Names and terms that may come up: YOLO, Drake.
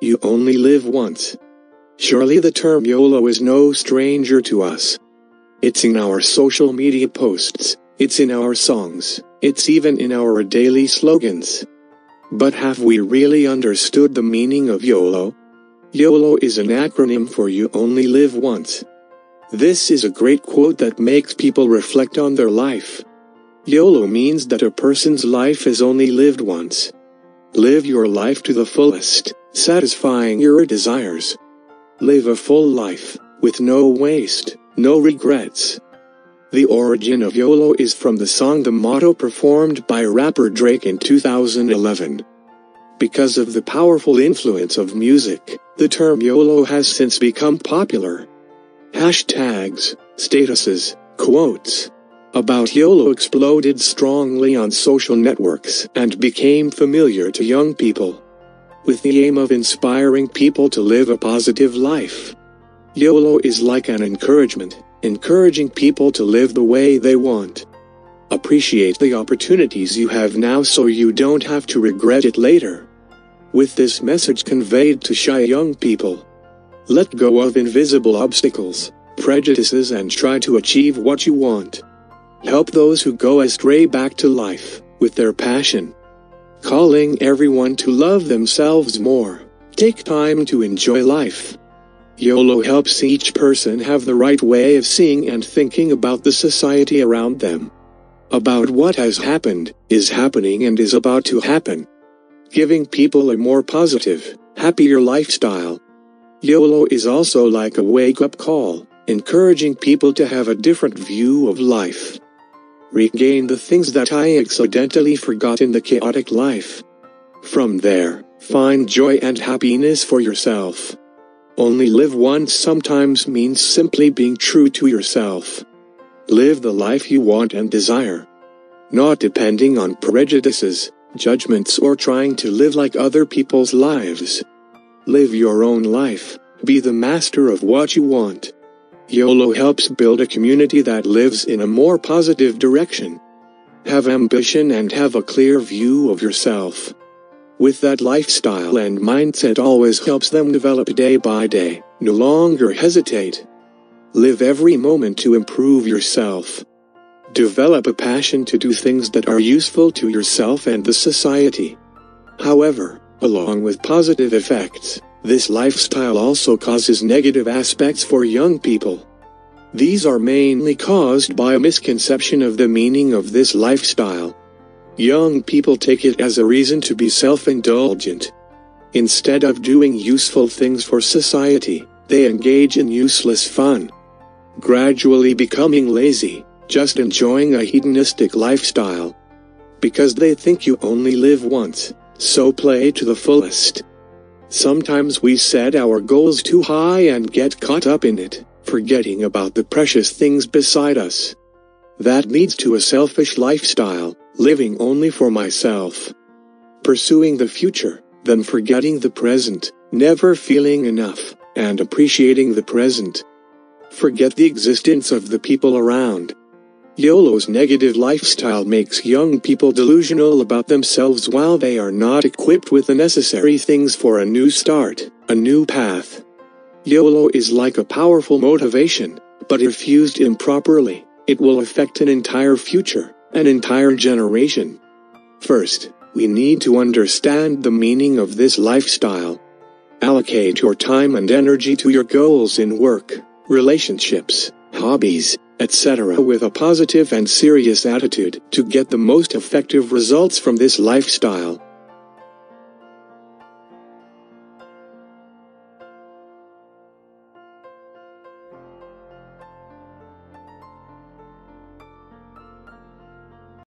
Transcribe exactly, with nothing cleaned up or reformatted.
You only live once. Surely the term YOLO is no stranger to us. It's in our social media posts, it's in our songs, it's even in our daily slogans. But have we really understood the meaning of YOLO? YOLO is an acronym for You Only Live Once. This is a great quote that makes people reflect on their life. YOLO means that a person's life is only lived once. Live your life to the fullest, satisfying your desires. Live a full life, with no waste, no regrets. The origin of YOLO is from the song The Motto performed by rapper Drake in two thousand eleven. Because of the powerful influence of music, the term YOLO has since become popular. Hashtags, statuses, quotes about YOLO exploded strongly on social networks and became familiar to young people. With the aim of inspiring people to live a positive life, YOLO is like an encouragement, encouraging people to live the way they want. Appreciate the opportunities you have now so you don't have to regret it later. With this message conveyed to shy young people, let go of invisible obstacles, prejudices, and try to achieve what you want. Help those who go astray back to life, with their passion. Calling everyone to love themselves more, take time to enjoy life. YOLO helps each person have the right way of seeing and thinking about the society around them. About what has happened, is happening, and is about to happen. Giving people a more positive, happier lifestyle. YOLO is also like a wake-up call, encouraging people to have a different view of life. Regain the things that I accidentally forgot in the chaotic life. From there, find joy and happiness for yourself. Only live once sometimes means simply being true to yourself. Live the life you want and desire. Not depending on prejudices, judgments, or trying to live like other people's lives. Live your own life, be the master of what you want. YOLO helps build a community that lives in a more positive direction. Have ambition and have a clear view of yourself. With that lifestyle and mindset always helps them develop day by day, no longer hesitate. Live every moment to improve yourself. Develop a passion to do things that are useful to yourself and the society. However, along with positive effects, this lifestyle also causes negative aspects for young people. These are mainly caused by a misconception of the meaning of this lifestyle. Young people take it as a reason to be self-indulgent. Instead of doing useful things for society, they engage in useless fun, gradually becoming lazy, just enjoying a hedonistic lifestyle. Because they think you only live once, so play to the fullest. Sometimes we set our goals too high and get caught up in it, forgetting about the precious things beside us. That leads to a selfish lifestyle, living only for myself. Pursuing the future, then forgetting the present, never feeling enough, and appreciating the present. Forget the existence of the people around. YOLO's negative lifestyle makes young people delusional about themselves while they are not equipped with the necessary things for a new start, a new path. YOLO is like a powerful motivation, but if used improperly, it will affect an entire future, an entire generation. First, we need to understand the meaning of this lifestyle. Allocate your time and energy to your goals in work, relationships, hobbies, et cetera with a positive and serious attitude to get the most effective results from this lifestyle.